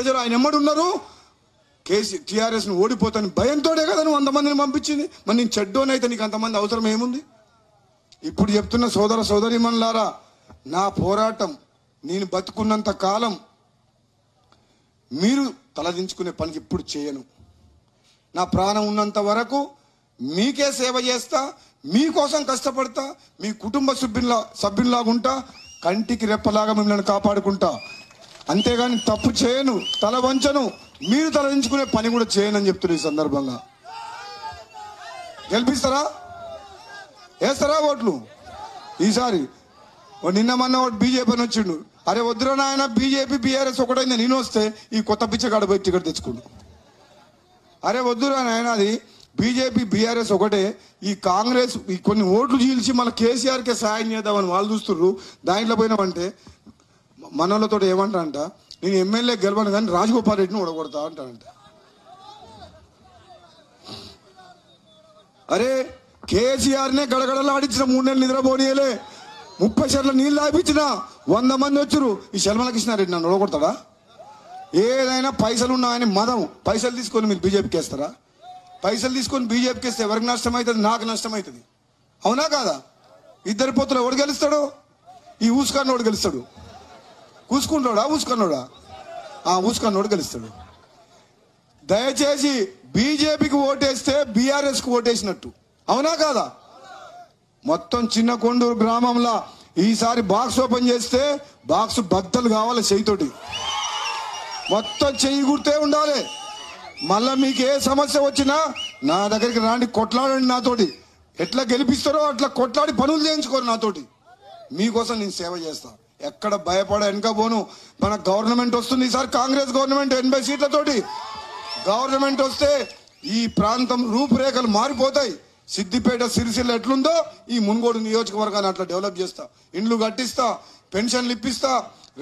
ప్రజలు ఆయన ఎమ్మడి ఉన్నారు. కేసీ టిఆర్ఎస్ ను ఓడిపోతాను భయంతోనే కదా నువ్వు అంతమందిని పంపించింది. మరి నేను చెడ్డోనైతే నీకు అంతమంది అవసరం ఏముంది? ఇప్పుడు చెప్తున్న సోదర సోదరీమణులారా, నా పోరాటం నేను బతుకున్నంత కాలం మీరు తలదించుకునే పనికి ఇప్పుడు చేయను. నా ప్రాణం ఉన్నంత వరకు మీకే సేవ చేస్తా, మీకోసం కష్టపడతా, మీ కుటుంబ సభ్యుల్లాగుంటా, కంటికి రెప్పలాగా మిమ్మల్ని కాపాడుకుంటా, అంతేగాని తప్పు చేయను, తల వంచను, మీరు తలదించుకునే పని కూడా చేయను అని చెప్తున్నారు. ఈ సందర్భంగా గెలిపిస్తారా? వేస్తారా ఓట్లు? ఈసారి నిన్న మొన్న ఒకటి బీజేపీ అని వచ్చిండు, అరే వద్దురా నాయన బీజేపీ బీఆర్ఎస్ ఒకటైంది నేను వస్తే ఈ కొత్త పిచ్చగాడ పోయి టికెట్ తెచ్చుకుండు. అరే వద్దురా నాయన అది బీజేపీ బీఆర్ఎస్ ఒకటే, ఈ కాంగ్రెస్ ఈ కొన్ని ఓట్లు చీల్చి మళ్ళీ కేసీఆర్కే సాయం చేద్దామని వాళ్ళు చూస్తున్నారు. దాంట్లో పోయినామంటే మనలతో ఏమంటారంట, నేను ఎమ్మెల్యే గెలవను కానీ రాజగోపాల్ రెడ్డిని ఓడగొడతా అంటానంట. అరే కేసీఆర్నే గడగడలా ఆడించిన 3 నెలలు నిద్రపోనీయలే, 30 చెట్ల నీళ్ళు తాపించిన, 100 మంది వచ్చారు. ఈ శర్మల కృష్ణారెడ్డి నన్ను ఓడగొడతాడా? ఏదైనా పైసలు ఉన్నాయని మదం, పైసలు తీసుకొని మీరు బీజేపీకి వేస్తారా? పైసలు తీసుకొని బీజేపీకి వేస్తే ఎవరికి నష్టం అవుతుంది? నాకు నష్టం అవుతుంది, అవునా కాదా? ఇద్దరి పొత్తులు ఎవడు గెలుస్తాడు? ఈ ఊసుకన్నోడు గెలుస్తాడు. కూసుకుంటాడా ఊసుకన్నోడా? ఆ ఊసుకన్నోడు గెలుస్తాడు. దయచేసి బీజేపీకి ఓటేస్తే బీఆర్ఎస్కి ఓటేసినట్టు, అవునా కాదా? మొత్తం చిన్న కొండూరు గ్రామంలో ఈసారి బాక్స్ ఓపెన్ చేస్తే బాక్స్ బద్దలు కావాలి, చెయ్యితోటి మొత్తం చెయ్యి గుర్తే ఉండాలి. మళ్ళీ మీకు ఏ సమస్య వచ్చినా నా దగ్గరికి రాండి, కొట్లాడండి నాతోటి, ఎట్లా గెలిపిస్తారో అట్లా కొట్లాడి పనులు చేయించుకోరు నాతోటి, మీకోసం నేను సేవ చేస్తాను. ఎక్కడ భయపడ వెనకపోను. మన గవర్నమెంట్ వస్తుంది ఈసారి, కాంగ్రెస్ గవర్నమెంట్ 80 సీట్లతోటి గవర్నమెంట్ వస్తే ఈ ప్రాంతం రూపురేఖలు మారిపోతాయి. సిద్దిపేట సిరిసిల్ల ఎట్లుందో ఈ మునుగోడు నియోజకవర్గాన్ని అట్లా డెవలప్ చేస్తా, ఇండ్లు కట్టిస్తా, పెన్షన్లు ఇప్పిస్తా,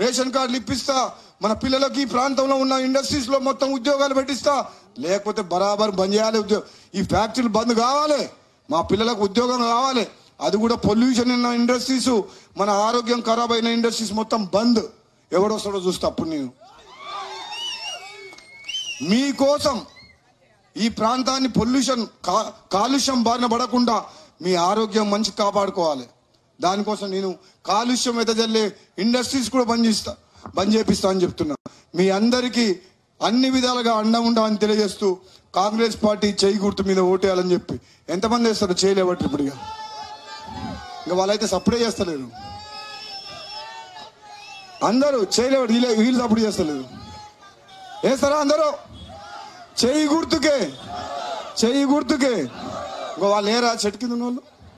రేషన్ కార్డులు ఇప్పిస్తా, మన పిల్లలకి ఈ ప్రాంతంలో ఉన్న ఇండస్ట్రీస్లో మొత్తం ఉద్యోగాలు పెట్టిస్తా. లేకపోతే బరాబర్ బంద్ చేయాలి ఉద్యోగం, ఈ ఫ్యాక్టరీలు బంద్ కావాలి, మా పిల్లలకు ఉద్యోగం కావాలి, అది కూడా పొల్యూషన్ ఉన్న ఇండస్ట్రీస్, మన ఆరోగ్యం ఖరాబ్ అయిన ఇండస్ట్రీస్ మొత్తం బంద్. ఎవడొస్తాడో చూస్తా అప్పుడు నేను. మీకోసం ఈ ప్రాంతాన్ని పొల్యూషన్ కాలుష్యం బారిన పడకుండా మీ ఆరోగ్యం మంచి కాపాడుకోవాలి. దానికోసం నేను కాలుష్యం వెదజల్లే ఇండస్ట్రీస్ కూడా బంద్ చేపిస్తా అని చెప్తున్నా. మీ అందరికీ అన్ని విధాలుగా అండం ఉండమని తెలియజేస్తూ కాంగ్రెస్ పార్టీ చేయి గుర్తు మీద ఓటేయాలని చెప్పి ఎంతమంది వేస్తారు? చేయలేబట్టి ఇప్పుడు ఇంకా వాళ్ళైతే సప్లై చేస్తలేరు, అందరూ చేయలేబట్టి వీళ్ళు సప్లై చేస్తలేరు. వేస్తారా అందరూ? చేయి గుర్తుకే, చేయి గుర్తుకే. ఇంకో వాళ్ళు ఏరా చెట్టు కింద ఉన్న వాళ్ళు.